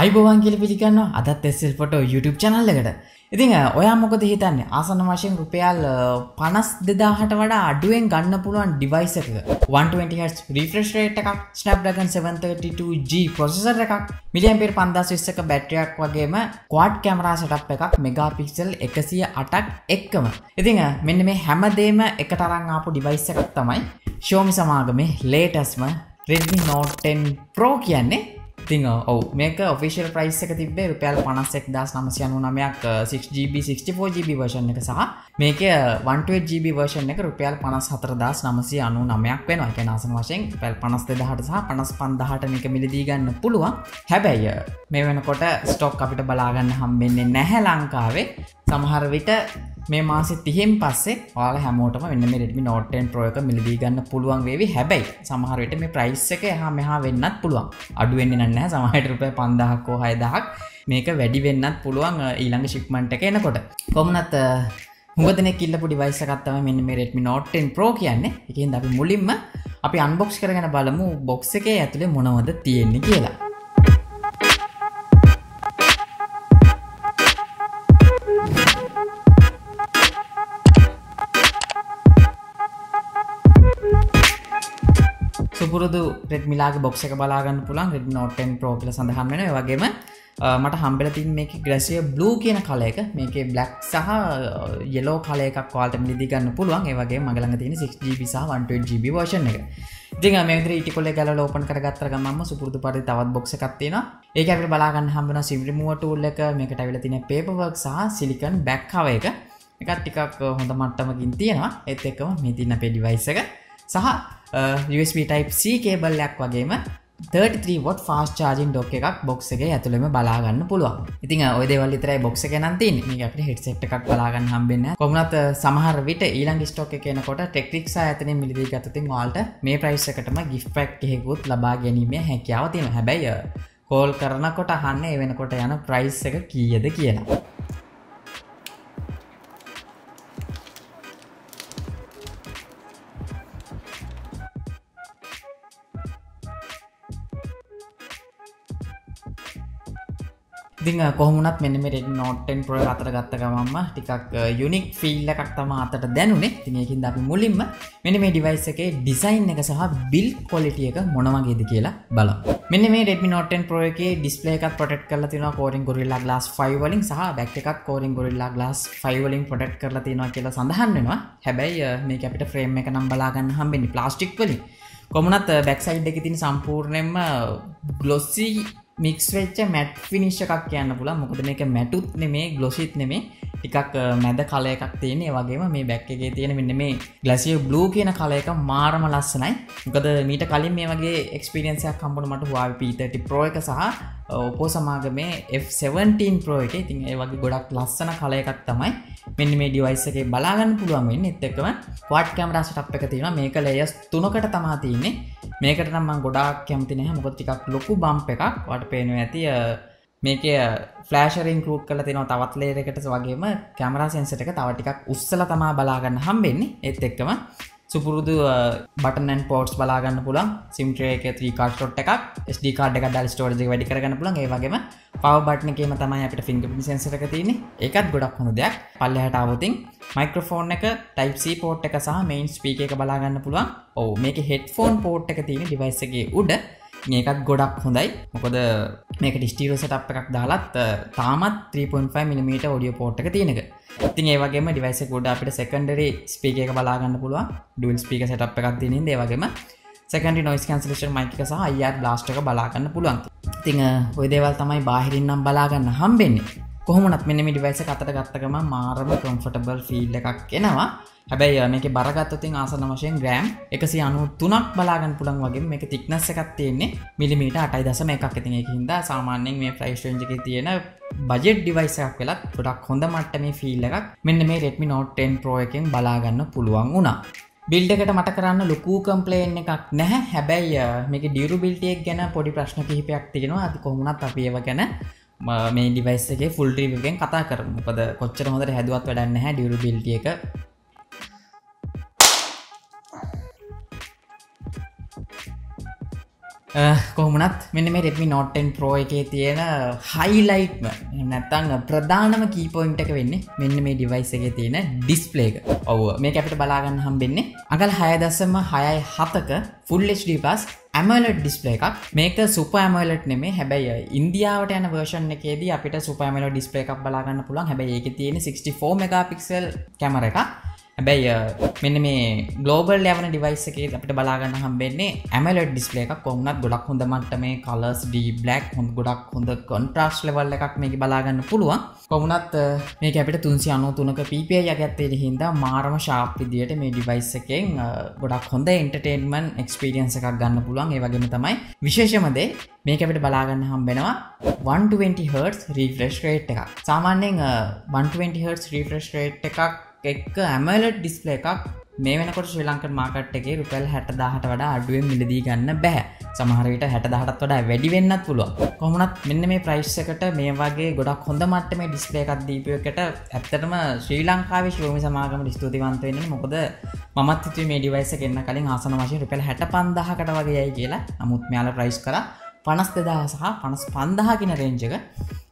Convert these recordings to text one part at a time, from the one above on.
අයිබෝවන් කියල පිළිගන්නවා අදත් එස්ල්පොට YouTube channel එකට. ඉතින් ඔයා මොකද හිතන්නේ ආසන්න වශයෙන් රුපියල් 52000ට වඩා අඩුවෙන් ගන්න පුළුවන් device එකක 120Hz refresh rate එකක්, Snapdragon 732G processor එකක්, mAh 5020ක බැටරියක් වගේම quad camera setup එකක් megapixel 108ක් එක්කම. ඉතින් මෙන්න මේ හැමදේම එකට අරන් ආපු device එකක් තමයි Xiaomi සමාගමේ latestම Redmi Note 10 Pro කියන්නේ. ඉතින් ඔව් මේක ඔෆිෂල් ප්‍රයිස් එක තිබ්බේ රුපියල් 51999ක් 6GB 64GB version එක සහ මේකේ 128GB version එක රුපියල් 54999ක් වෙනවා. ඒ කියන්නේ අසන වශයෙන් රුපියල් 52000ට සහ 55000ට මේක මිලදී ගන්න පුළුවන්. හැබැයි මේ වෙනකොට ස්ටොක් අපිට බලා ගන්න හම්බෙන්නේ නැහැ ලංකාවේ. සමහර විට මේ මාසෙ 30න් පස්සේ ඔයාලා හැමෝටම මෙන්න මේ Redmi Note 10 Pro එක මිලදී ගන්න පුළුවන් වේවි. හැබැයි සමහර විට මේ price එක එහා මෙහා වෙන්නත් පුළුවන්. අඩු වෙන්නේ නැහැ. සමහර රුපියල් 5000ක් හෝ 6000ක් මේක වැඩි වෙන්නත් පුළුවන් ඊළඟ shipment එක එනකොට. කොහොමනත් හුඟ දෙනෙක් ඉල්ලපු device එකක් තමයි මෙන්න මේ Redmi Note 10 Pro කියන්නේ. ඒකෙන්ද අපි මුලින්ම අපි unbox කරගෙන බලමු box එකේ ඇතුලේ මොනවද තියෙන්නේ කියලා. පුරුදු රෙඩ්මිලාගේ බොක්ස් එක බලා ගන්න පුළුවන් Redmi Note 10 Pro කියලා සඳහන් වෙනවා. ඒ වගේම මට හම්බෙලා තියෙන මේකේ ග්‍රැසිය බ්ලූ කියන කලර් එක, මේකේ බ්ලැක් සහ යෙලෝ කලර් එකක් ඔයාලට මිලදී ගන්න පුළුවන්. ඒ වගේම මගේ ළඟ තියෙන 6GB සහ 128GB version එක. ඉතින් මේ විදිහට ඊටිකොල් එක ගලවලා ඕපන් කරගත්තර ගමන්ම සුපුරුදු පරිදි තවත් බොක්ස් එකක් තියෙනවා. ඒක අපිට බලා ගන්න හම්බ වෙනවා SIM remover tool එක, මේකට අවිලා තියෙන paper work සහ silicon back cover එක. එකක් ටිකක් හොඳ මට්ටමකින් තියෙනවා. ඒත් එක්කම මේ තියෙන අපේ device එක සහ USB Type-C කේබල් එකක් වගේම 33W fast charging dock එකක් box එකේ ඇතුළෙම බලා ගන්න පුළුවන්. ඉතින් ඔය දේවල් විතරයි box එකේ නම් තියෙන්නේ. මේක අපිට headset එකක් බලා ගන්න හම්බෙන්නේ. කොහොමවත් සමහර විට ඊළඟ stock එකේ එනකොට Technics ආයතනයේ මිලදී ගත්තොත් ඔයාලට මේ price එකටම gift pack එකකුත් ලබා ගැනීමේ හැකියාව තියෙනවා. හැබැයි call කරනකොට අහන්න ඒ වෙනකොට යන price එක කීයද කියලා. ඉතින් කොහොමුණත් මෙන්න මේ Redmi Note 10 Pro එක අතට ගත්ත ගමන්ම ටිකක් යුනික් ෆීල් එකක් තමයි අතට දැනුනේ. ඉතින් ඒකින්ද අපි මුලින්ම මෙන්න මේ ඩිවයිස් එකේ ඩිසයින් එක සහ බිල්ඩ් ක්වොලිටි එක මොන වගේද කියලා බලමු. මෙන්න මේ Redmi Note 10 Pro එකේ ඩිස්ප්ලේ එකත් ප්‍රොටෙක්ට් කරලා තියෙනවා Corning Gorilla Glass 5 වලින් සහ බෑක් එකත් Corning Gorilla Glass 5 වලින් ප්‍රොටෙක්ට් කරලා තියෙනවා කියලා සඳහන් වෙනවා. හැබැයි මේක අපිට ෆ්‍රේම් එක නම් බලා ගන්න හම්බෙන්නේ ප්ලාස්ටික් වලින්. කොමුණත් බෑක් සයිඩ් එකේ තියෙන සම්පූර්ණයෙන්ම glossy මික්ස් වෙච්ච මැට් ෆිනිෂ් එකක් කියන්න පුළුවන්. මොකද මේක මැටුත් නෙමේ ග්ලොසිත් නෙමේ, ටිකක් මැද කලර් එකක් තියෙන. ඒ වගේම මේ බෑක් එකේ තියෙන මෙන්න මේ ග්ලැසිය බ්ලූ කියන කලර් එක මාරම ලස්සනයි. මොකද මීට කලින් මේ වගේ එක්ස්පීරියන්ස් එකක් හම්බුණා මට Huawei P30 Pro එක සහ Oppo සමාගමේ F17 Pro එක. ඉතින් ඒ වගේ ගොඩක් ලස්සන කලර් එකක් තමයි මෙන්න මේ ඩිවයිස් එකේ බලා ගන්න පුළුවන් වෙන්නේ. ඒත් එක්කම quad camera setup එක තියෙනවා. මේක layers 3කට තමයි තියෙන්නේ. මේකට නම් මම ගොඩාක් කැමති නැහැ. මොකද ටිකක් ලොකු බම්ප් එකක් වට පේනවා ඇති. මේකේ ෆ්ලෑෂර් ඉන්ක්ලූඩ් කරලා තියෙනවා තවත් ලේයර් එකකට. වගේම කැමරා සෙන්සර් එක තව ටිකක් උස්සලා තමයි බලා ගන්න හම්බෙන්නේ. ඒත් එක්කම සුපුරුදු බටන් ඇන් පෝට්ස් බලා ගන්න පුළුවන්. SIM tray එකේ 3 card slot එකක්, SD card එකක් දාලා ස්ටෝරේජ් එක වැඩි කරගන්න පුළුවන්. ඒ වගේම power button එකේම තමයි අපිට fingerprint sensor එක තියෙන්නේ. ඒකත් ගොඩක් හොඳ දෙයක්. පල්ලෙහාට ආවොතින් මයික්‍රොෆෝන් එක, Type C port එක සහ main speaker එක බලා ගන්න පුළුවන්. ඔව් මේකේ headphone port එක තියෙන device එකේ උඩ. මේකත් ගොඩක් හොඳයි. මොකද මේකට ස්ටීරියෝ සෙටප් එකක් දාලත් තාමත් 3.5mm ඔඩියෝ පෝට් එක තියෙන එක. ඉතින් ඒ වගේම device එක උඩ අපිට secondary speaker එක බලා ගන්න පුළුවන්. dual speaker setup එකක් තියෙන ඉතින් ඒ වගේම secondary noise cancellation mic එක සහ IR blast එක බලා ගන්න පුළුවන්. ඉතින් ওই දේවල් තමයි බාහිරින් නම් බලා ගන්න හම්බෙන්නේ. කොහොමවත් මෙන්න මේ device එක අතට ගත්ත ගමන් මාරම comfortable feel එකක් එනවා. හැබැයි මේක බරගත්තොතින් ආසන්න වශයෙන් ග්‍රෑම් 193ක් බලාගන්න පුළුවන්. වගේ මේක thickness එකක් තියෙන්නේ මිලිමීටර් 8.1ක්. ඉතින් ඒකින්ද සාමාන්‍යයෙන් මේ price range එකේ තියෙන budget device එකක් වෙලත් ගොඩක් හොඳ මට්ටමේ feel එකක් මෙන්න මේ Redmi Note 10 Pro එකෙන් බලාගන්න පුළුවන් වුණා. build එකට මට කරන්න ලොකු complaint එකක් නැහැ. හැබැයි මේකේ durability එක ගැන පොඩි ප්‍රශ්න කිහිපයක් තියෙනවා. අද කොහොමුණත් අපි ඒව ගැන මේ device එකේ full review එකෙන් කතා කරමු. මොකද කොච්චර හොඳට හැදුවත් වැඩක් නැහැ durability එක. කොහොමනත් මෙන්න මේ Redmi Note 10 Pro එකේ තියෙන highlight නැත්තම් ප්‍රධානම key point එක වෙන්නේ මෙන්න මේ device එකේ තියෙන display එක. ඔව් මේක අපිට බලා ගන්න හම්බෙන්නේ අඟල් 6.67ක Full HD+ AMOLED display එකක්. මේක Super AMOLED නෙමෙයි. හැබැයි ඉන්දියාවට යන version එකේදී අපිට Super AMOLED display එකක් බලා ගන්න පුළුවන්. හැබැයි ඒකේ තියෙන 64 megapixel camera එකක්. හැබැයි මෙන්න මේ global level device එකේ අපිට බලා ගන්න හම්බෙන්නේ AMOLED display එකක්. කොහොමවත් ගොඩක් හොඳ මට්ටමේ colors deep black හොඳ ගොඩක් හොඳ contrast level එකක් මේකේ බලා ගන්න පුළුවන්. කොහොමවත් මේක අපිට 393ක ppi යකත් තියෙන හින්දා මාරම sharp විදියට මේ device එකෙන් ගොඩක් හොඳ entertainment experience එකක් ගන්න පුළුවන්. ඒ වගේම තමයි විශේෂම දේ මේක අපිට බලා ගන්න හම්බෙනවා 120 Hz refresh rate එකක්. සාමාන්‍යයෙන් 120 Hz refresh rate එකක් එක්ක AMOLED display එකක් මේ වෙනකොට ශ්‍රී ලංකන් මාකට් එකේ රුපියල් 60000ට වඩා අඩුවෙන් මිලදී ගන්න බෑ. සමහර විට 60000ටත් වඩා වැඩි වෙන්නත් පුළුවන්. කොහොමනත් මෙන්න මේ price එකට මේ වගේ ගොඩක් හොඳ මට්ටමේ display එකක් දීපු එකට ඇත්තටම ශ්‍රී ලංකාවේ ශෝමි සමාගමට ස්තුතිවන්ත වෙන්න. මොකද මමත් හිතුවේ මේ device එක එන්න කලින් ආසන වශයෙන් රුපියල් 65000කට වගේ යයි කියලා. නමුත් මෙයාලා price කරා 52000 සහ 55000 කියන range එක.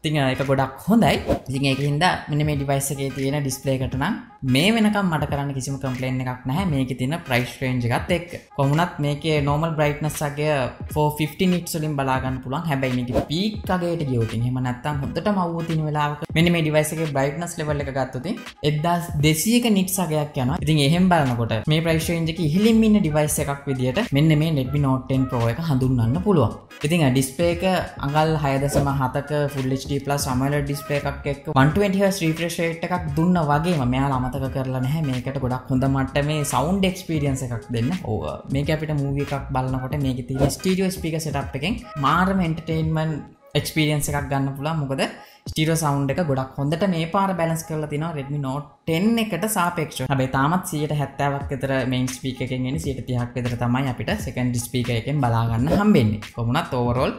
ඉතින් ඒක ගොඩක් හොඳයි. ඉතින් ඒක හින්දා මෙන්න මේ device එකේ තියෙන display එකට නම් මේ වෙනකම් මට කරන්න කිසිම complaint එකක් නැහැ. මේකේ තියෙන price range එකත් එක්ක. කොහොමුණත් මේකේ normal brightness එකේ 450 nits වලින් බලා ගන්න පුළුවන්. හැබැයි මේකේ peak අගයට ගියොත් එහෙම නැත්නම් හොඳටම අවුව තියෙන වෙලාවක මෙන්න මේ device එකේ brightness level එක ගත්තොත් 1200ක nits අගයක් යනවා. ඉතින් එහෙම බලනකොට මේ price range එකේ ඉහළින්ම ඉන්න device එකක් විදියට මෙන්න මේ Redmi Note 10 Pro එක හඳුන්වන්න පුළුවන්. ඉතින් display එක අඟල් 6.7ක full HD+ AMOLED display එකක් එක්ක 120 Hz refresh rate එකක් දුන්න වගේම මෙයාලා අමතක කරලා නැහැ මේකට ගොඩක් හොඳ මට්ටමේ sound experience එකක් දෙන්න. ඔව් මේක අපිට movie එකක් බලනකොට මේකේ තියෙන stereo speaker setup එකෙන් මාරම entertainment experience එකක් ගන්න පුළුවන්. මොකද stereo sound එක ගොඩක් හොඳට මේ පාර balance කරලා තිනවා Redmi Note 10 එකට සාපේක්ෂව. හැබැයි තාමත් 70ක් විතර main speaker එකෙන් එන්නේ 30ක් විතර තමයි අපිට secondary speaker එකෙන් බලා ගන්න හම්බෙන්නේ. කොහොමුණත් overall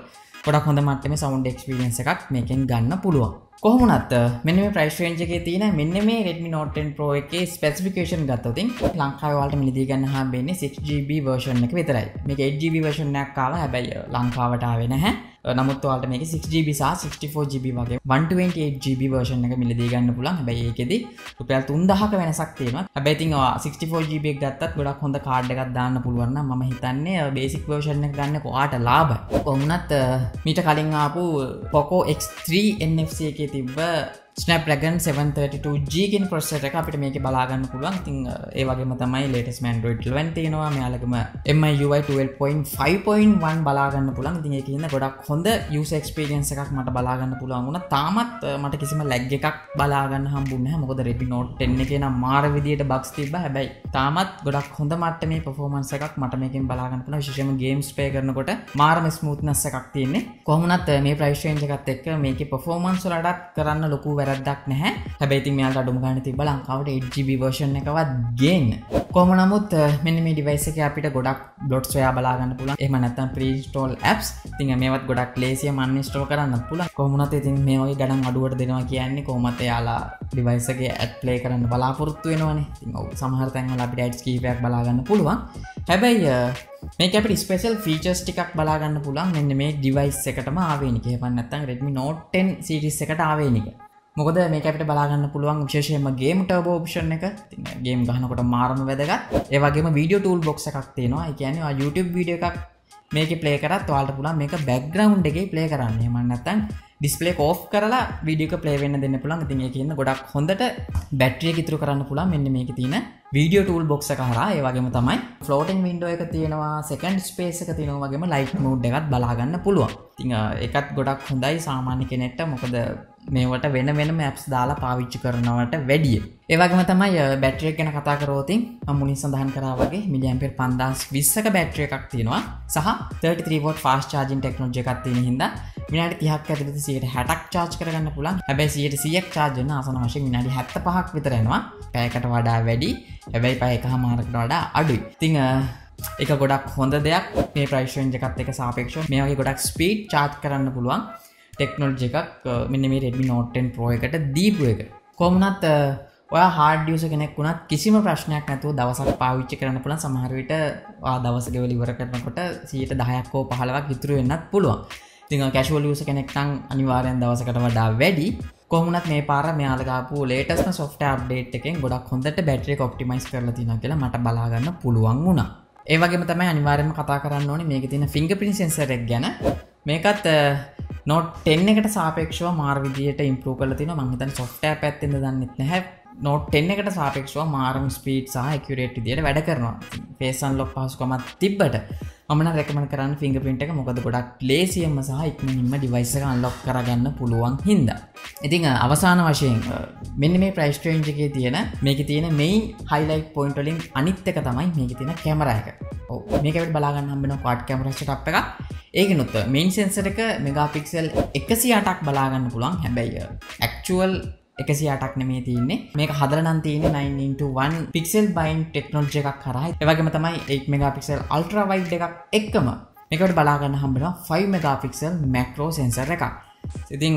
ගොඩක් හොඳ මට්ටමේ sound experience එකක් මේකෙන් ගන්න පුළුවන්. කොහොමුණත් මෙන්න මේ price range එකේ තියෙන මෙන්න මේ Redmi Note 10 Pro එකේ specification ගත්තොත් ලංකාවේ ඔයාලට මිලදී ගන්න හම්බෙන්නේ 6GB version එක විතරයි. මේක 8GB version එකක් ආවා. හැබැයි ලංකාවට ආවේ නැහැ. නමුත් ඔයාලට මේක 6GB සහ 64GB වගේ 128GB version එක මිලදී ගන්න පුළුවන්. හැබැයි ඒකෙදි රුපියල් 3000ක වෙනසක් තියෙනවා. හැබැයි ඉතින් 64GB එක ගත්තත් ගොඩක් හොඳ කාඩ් එකක් දාන්න පුළුවන් නම් මම හිතන්නේ basic version එක ගන්න ඔයාට ලාභයි. කොහොමුණත් මීට කලින් ආපු Poco X3 NFC එකේ තිබ්බ Snapdragon 732G කියන processor එක අපිට මේකේ බලා ගන්න පුළුවන්. ඉතින් ඒ වගේම තමයි latest Android 11 තියෙනවා. මෙයාලගම MIUI 12.5.1 බලා ගන්න පුළුවන්. ඉතින් ඒක හින්දා ගොඩක් හොඳ user experience එකක් මට බලා ගන්න පුළුවන් වුණා. තාමත් මට කිසිම lag එකක් බලා ගන්න හම්බුන්නේ නැහැ. මොකද Redmi Note 10 එකේ නම් මාර විදියට bugs තිබ්බා. හැබැයි තාමත් ගොඩක් හොඳ මට්ටමේ performance එකක් මට මේකෙන් බලා ගන්න පුළුවන්. විශේෂයෙන්ම games play කරනකොට මාරම smoothness එකක් තියෙන්නේ. කොහොමුණත් මේ price range එකත් එක්ක මේකේ performance වලට කරන්න ලොකු වැරද්දක් නැහැ. හැබැයි ඉතින් මෙයාලට අඩුම ගානේ තිබ්බ ලංකාවට 8GB version එකවත් ගේන්න. කොහොම නමුත් මෙන්න මේ device එකේ අපිට ගොඩක් blots ඔයා බලා ගන්න පුළුවන්. එහෙම නැත්නම් pre-install apps. ඉතින් මේවත් ගොඩක් ලේසියෙන් uninstall කරන්න පුළුවන්. කොහොම වුණත් ඉතින් මේ වගේ ගණන් අඩුවට දෙනවා කියන්නේ කොහොමද එයාලා device එකේ app play කරන්න බලාපොරොත්තු වෙනවනේ. ඉතින් ඔව් සමහර තැන්වල අපිට ads කීපයක් බලා ගන්න පුළුවන්. හැබැයි මේක අපිට ස්පෙෂල් ෆීචර්ස් ටිකක් බලා ගන්න පුළුවන්. මෙන්න මේ device එකටම ආවේනික. එහෙම නැත්නම් Redmi Note 10 series එකට ආවේනික. මොකද මේක අපිට බලා ගන්න පුළුවන් විශේෂයෙන්ම ගේම් ටර්බෝ ඔප්ෂන් එක. ඉතින් ගේම් ගහනකොට මාරම වැදගත්. ඒ වගේම වීඩියෝ ටූල් බොක්ස් එකක් තියෙනවා. ඒ කියන්නේ ඔයා YouTube වීඩියෝ එකක් මේකේ ප්ලේ කරත් ඔයාලට පුළුවන් මේක බෑග්ග්‍රවුන්ඩ් එකේ ප්ලේ කරන්න. එහෙම නැත්නම් ඩිස්ප්ලේ එක ඔෆ් කරලා වීඩියෝ එක ප්ලේ වෙන්න දෙන්න පුළුවන්. ඉතින් ඒක හින්දා ගොඩක් හොඳට බැටරි එක ඉතුරු කරන්න පුළුවන්. මෙන්න මේකේ තියෙන video tool box එක හරහා. ඒ වගේම තමයි floating window එක තියෙනවා, second space එක තියෙනවා, වගේම light mode එකත් බලා ගන්න පුළුවන්. ඉතින් ඒකත් ගොඩක් හොඳයි සාමාන්‍ය කෙනෙක්ට. මොකද මේවට වෙන වෙනම apps දාලා පාවිච්චි කරනවට වැඩිය. ඒ වගේම තමයි බැටරි එක ගැන කතා කරොත් මම මුලින් සඳහන් කරා වගේ mAh 5020ක බැටරි එකක් තියෙනවා සහ 33W fast charging technology එකක් තියෙන හින්දා විනාඩි 30ක් ඇතුළත 60ක් charge කරගන්න පුළුවන්. හැබැයි 100ක් charge වෙන ආසන වශයෙන් විනාඩි 75ක් විතර යනවා. පැයකට වඩා වැඩි. හැබැයි පය එකහමාරකට වඩා අඩුයි. ඉතින් ඒක ගොඩක් හොඳ දෙයක්. මේ price range එකත් එක්ක සාපේක්ෂව මේ වගේ ගොඩක් speed charge කරන්න පුළුවන් ටෙක්නොලොජි එකක් මෙන්න මේ Redmi Note 10 Pro එකට දීපු එක. කොහොම වුණත් ඔයා හાર્ඩ් යූසර් කෙනෙක් වුණත් කිසිම ප්‍රශ්නයක් නැතුව දවසක් පාවිච්චි කරන්න පුළුවන්. සමහර විට ඔයා දවස ගෙවල ඉවර කරනකොට 10% හෝ 15% ඉතුරු වෙන්නත් පුළුවන්. ඉතින් ඔයා කැෂුවල් යූසර් කෙනෙක් නම් අනිවාර්යෙන් දවසකට වඩා වැඩි. කොහොමුණත් මේ පාර මෙයාලා ගාපු ලේටස්ට් software update එකෙන් ගොඩක් හොඳට battery එක optimize කරලා තියෙනවා කියලා මට බලා ගන්න පුළුවන් වුණා. ඒ වගේම තමයි අනිවාර්යයෙන්ම කතා කරන්න ඕනේ මේකේ තියෙන fingerprint sensor එක ගැන. මේකත් Note 10 එකට සාපේක්ෂව මාර විදියට ඉම්ප්‍රූව් කරලා තිනවා. මම හිතන්නේ software පැත්තෙන්ද දන්නෙත් නැහැ. Note 10 එකට සාපේක්ෂව මාරම speed සහ accurate විදියට වැඩ කරනවා. Face unlock පහසුකමක් තිබ්බට මම නම් recommend කරන්නේ fingerprint එක. මොකද ගොඩක් ලේසියෙන්ම සහ ඉක්මනින්ම device එක unlock කරගන්න පුළුවන් හින්දා. ඉතින් අවසාන වශයෙන් මෙන්න මේ price range එකේ තියෙන මේකේ තියෙන main highlight point වලින් අනිත් එක තමයි මේකේ තියෙන camera එක. ඔව් මේක අපිට බලා ගන්න හම්බෙනවා quad camera setup එකක්. ඒකනොත් මේන් සෙන්සර් එක මෙගාපික්සල් 108ක් බලා ගන්න පුළුවන්. හැබැයි ඇක්චුවල් 108ක් නෙමෙයි තියෙන්නේ. මේක හදලා නම් තියෙන්නේ 9x1 pixel bind technology එකක් හරහා. ඒ වගේම තමයි 8 මෙගාපික්සල් ultra wide එකක් එක්කම මේකට බලා ගන්න හම්බෙනවා 5 මෙගාපික්සල් macro sensor එකක්. ඉතින්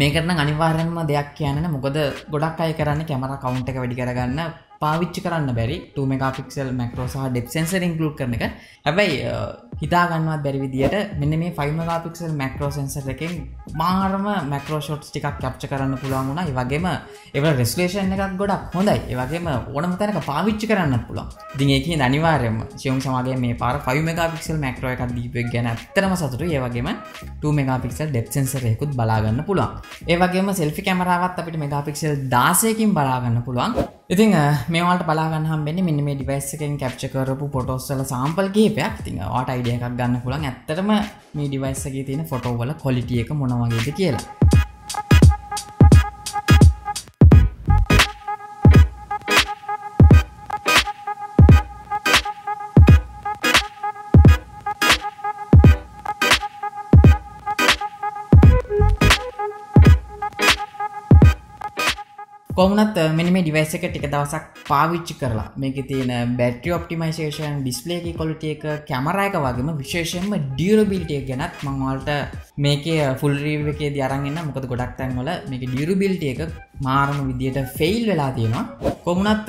මේකට නම් අනිවාර්යයෙන්ම දෙයක් කියන්න නෑ. මොකද ගොඩක් අය කරන්නේ කැමරා කවුන්ට් එක වැඩි කරගන්න පාවිච්චි කරන්න බැරි 2 මෙගාපික්සල් මැක්‍රෝ සහ ඩෙප්ත් සෙන්සර් ඉන්ක්ලූඩ් කරන එක. හැබැයි හිතා ගන්නවත් බැරි විදියට මෙන්න මේ 5 මෙගාපික්සල් මැක්‍රෝ සෙන්සර් එකෙන් මාරම මැක්‍රෝ ෂොට්ස් ටිකක් කැප්චර් කරන්න පුළුවන් වුණා. ඒ වගේම ඒවල රෙසලූෂන් එකක් ගොඩක් හොඳයි. ඒ වගේම ඕනම තැනක පාවිච්චි කරන්නත් පුළුවන්. ඉතින් ඒකෙන් අනිවාර්යයෙන්ම Xiaomi සමාගමේ මේ පාර 5 මෙගාපික්සල් මැක්‍රෝ එකක් දීපු එක ගැන ඇත්තටම සතුටුයි. ඒ වගේම 2 මෙගාපික්සල් ඩෙප්ත් සෙන්සර් එකකුත් බලා ගන්න පුළුවන්. ඒ වගේම selfie කැමරාවත් අපිට මෙගාපික්සල් 16කින් බලා ගන්න පුළුවන්. ඉතින් මේවාට බලාගන්න හම්බෙන්නේ මෙන්න මේ ඩිවයිස් එකෙන් කැප්චර් කරපු ෆොටෝස් වල සාම්පල් කිහිපයක්. ඉතින් ඔයාට අයිඩියා එකක් ගන්න පුළුවන් ඇත්තටම මේ ඩිවයිස් එකේ තියෙන ෆොටෝ වල ක්වොලිටි එක මොන වගේද කියලා. කොහොමනත් මෙන්න මේ ඩිවයිස් එක ටික දවසක් පාවිච්චි කරලා මේකේ තියෙන බැටරි ඔප්ටිමයිසේෂන්, ඩිස්ප්ලේ එකේ ක්වොලිටි එක, කැමරා එක වගේම විශේෂයෙන්ම ඩියුරබිලිටි එක ගැනත් මම ඔයාලට මේකේ ෆුල් රිවිව් එකේදී අරන් එන්න. මොකද ගොඩක් තැන්වල මේකේ ඩියුරබිලිටි එක මාරම විදියට ෆේල් වෙලා තියෙනවා. කොහොමනත්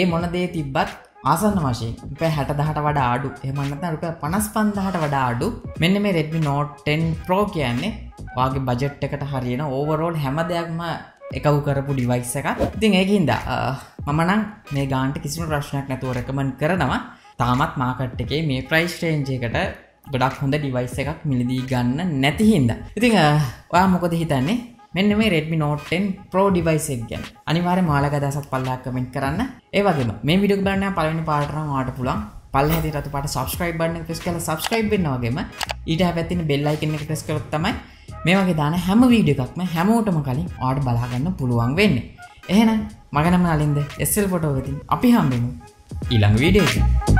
ඒ මොන දේ තිබ්බත් ආසන්න වශයෙන් ₹60000ට වඩා අඩු. එහෙම නැත්නම් ₹55000ට වඩා අඩු. මෙන්න මේ Redmi Note 10 Pro කියන්නේ ඔයාගේ බජට් එකට හරියන ඕවරෝල් හැම දෙයක්ම එකව කරපු ඩිවයිස් එකක්. ඉතින් ඒකින්ද මම නම් මේ ගානට කිසිම ප්‍රශ්නයක් නැතුව රෙකමන්ඩ් කරනවා. තාමත් මාකට් එකේ මේ ප්‍රයිස් රේන්ජ් එකට ගොඩක් හොඳ ඩිවයිස් එකක් මිලදී ගන්න නැති හින්දා. ඉතින් ඔයා මොකද හිතන්නේ මෙන්න මේ Redmi Note 10 Pro ඩිවයිස් එක ගැන? අනිවාර්යයෙන්ම ඔයාලා ගදාසත් පල්ලෙහාට කමෙන්ට් කරන්න. ඒ වගේම මේ වීඩියෝ එක බලන්න පළවෙනි පාරට නම් ඔයාට පුළුවන් පල්ලෙහා තියෙන රතු පාට subscribe button එක press කරලා subscribe වෙන්න. වගේම ඊට හැපැත් තියෙන bell icon එක press කරොත් තමයි මේ වගේ දාන හැම වීඩියෝ එකක්ම හැමෝටම කලින් ඔයාලට බලා ගන්න පුළුවන් වෙන්නේ. එහෙනම් මම නම් නලින්ද SL ෆොටෝ වෙතින් අපි හම්බෙමු ඊළඟ වීඩියෝ එකේ.